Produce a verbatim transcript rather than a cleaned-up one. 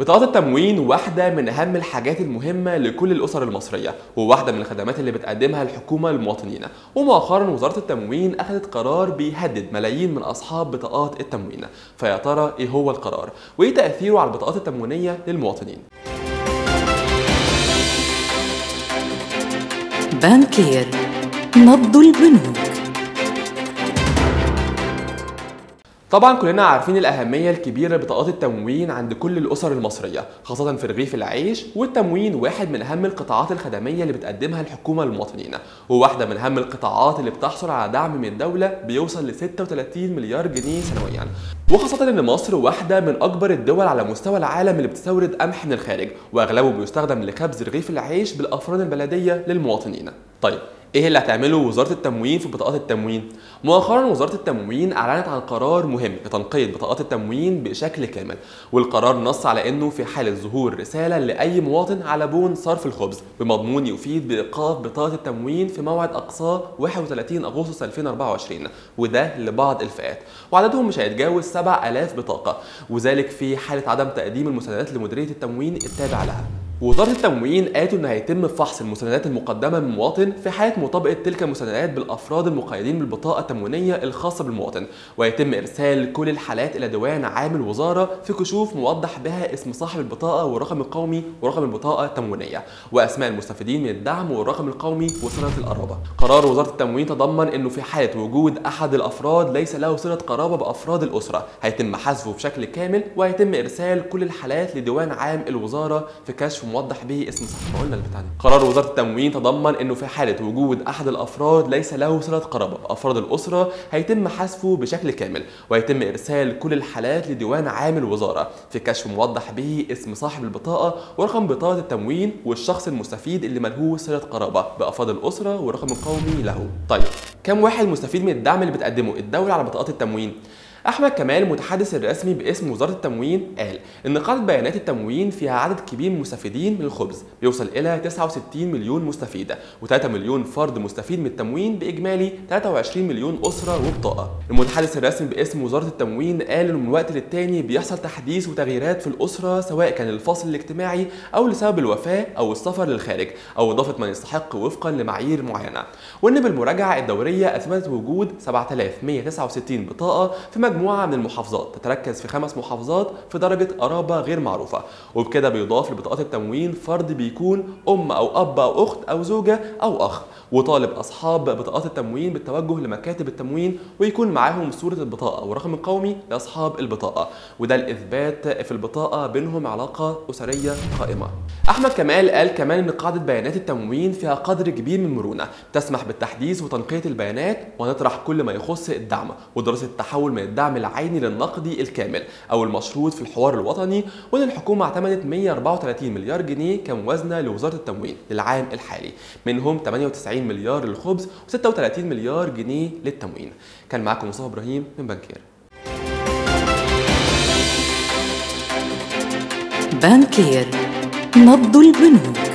بطاقات التموين واحدة من أهم الحاجات المهمة لكل الأسر المصرية، وواحدة من الخدمات اللي بتقدمها الحكومة للمواطنين. ومؤخرا وزارة التموين أخذت قرار بيهدد ملايين من أصحاب بطاقات التموين. فيا ترى إيه هو القرار؟ وإيه تأثيره على البطاقات التموينية للمواطنين؟ بانكير، نبض البنوك. طبعا كلنا عارفين الأهمية الكبيرة لبطاقات التموين عند كل الأسر المصرية، خاصة في رغيف العيش. والتموين واحد من أهم القطاعات الخدمية اللي بتقدمها الحكومة للمواطنين، وواحدة من أهم القطاعات اللي بتحصل على دعم من الدولة بيوصل ل ستة وثلاثين مليار جنيه سنويا، وخاصة إن مصر واحدة من أكبر الدول على مستوى العالم اللي بتستورد قمح من الخارج، وأغلبه بيستخدم لخبز رغيف العيش بالأفران البلدية للمواطنين. طيب ايه اللي هتعمله وزارة التموين في بطاقات التموين؟ مؤخرا وزارة التموين اعلنت عن قرار مهم لتنقية بطاقات التموين بشكل كامل، والقرار نص على انه في حالة ظهور رسالة لاي مواطن على بون صرف الخبز بمضمون يفيد بايقاف بطاقة التموين في موعد اقصاه واحد وثلاثين اغسطس ألفين وأربعة وعشرين، وده لبعض الفئات، وعددهم مش هيتجاوز سبعة آلاف بطاقة، وذلك في حالة عدم تقديم المساندات لمديرية التموين التابعة لها. وزارة التموين قالت إن هيتم فحص المساندات المقدمة من المواطن في حالة مطابقة تلك المساندات بالأفراد المقيدين بالبطاقة التموينية الخاصة بالمواطن، ويتم إرسال كل الحالات إلى ديوان عام الوزارة في كشوف موضح بها اسم صاحب البطاقة والرقم القومي ورقم البطاقة التموينية، وأسماء المستفيدين من الدعم والرقم القومي وصلة القرابة. قرار وزارة التموين تضمن إنه في حالة وجود أحد الأفراد ليس له صلة قرابة بأفراد الأسرة، هيتم حذفه بشكل كامل، وهيتم إرسال كل الحالات لديوان عام الوزارة في كشف موضح به اسم صاحب قلنا البتاع. قرار وزارة التموين تضمن انه في حالة وجود احد الافراد ليس له صلة قرابة بافراد الاسرة هيتم حذفه بشكل كامل، ويتم ارسال كل الحالات لديوان عام الوزارة في كشف موضح به اسم صاحب البطاقة ورقم بطاقة التموين والشخص المستفيد اللي ملهوش صلة قرابة بافراد الاسرة والرقم القومي له. طيب كم واحد مستفيد من الدعم اللي بتقدمه الدولة على بطاقات التموين؟ احمد كمال المتحدث الرسمي باسم وزارة التموين قال ان قاعدة بيانات التموين فيها عدد كبير من المستفيدين من الخبز بيوصل الى تسعة وستين مليون مستفيد، وتلاتة مليون فرد مستفيد من التموين، باجمالي تلاتة وعشرين مليون اسرة وبطاقة. المتحدث الرسمي باسم وزارة التموين قال انه من وقت للتاني بيحصل تحديث وتغييرات في الاسرة، سواء كان للفصل الاجتماعي او لسبب الوفاة او السفر للخارج او اضافة من يستحق وفقا لمعايير معينة، وان بالمراجعة الدورية اثبتت وجود سبعة آلاف ومية وتسعة وستين بطاقة في مجموعة من المحافظات تتركز في خمس محافظات في درجة قرابة غير معروفة. وبكده بيضاف لبطاقات التموين فرد بيكون أم أو أب أو أخت أو زوجة أو أخ، وطالب أصحاب بطاقات التموين بالتوجه لمكاتب التموين ويكون معاهم صورة البطاقة ورقم القومي لأصحاب البطاقة، وده لإثبات في البطاقة بينهم علاقة أسرية قائمة. أحمد كمال قال كمان إن قاعدة بيانات التموين فيها قدر كبير من المرونة تسمح بالتحديث وتنقية البيانات، وهنطرح كل ما يخص الدعم ودراسة التحول من الدعم العيني للنقدي الكامل او المشروط في الحوار الوطني، وان الحكومه اعتمدت مية وأربعة وتلاتين مليار جنيه كموازنه لوزاره التموين للعام الحالي، منهم تمانية وتسعين مليار للخبز وستة وتلاتين مليار جنيه للتموين. كان معاكم مصطفى ابراهيم من بانكير. بانكير، نبض البنوك.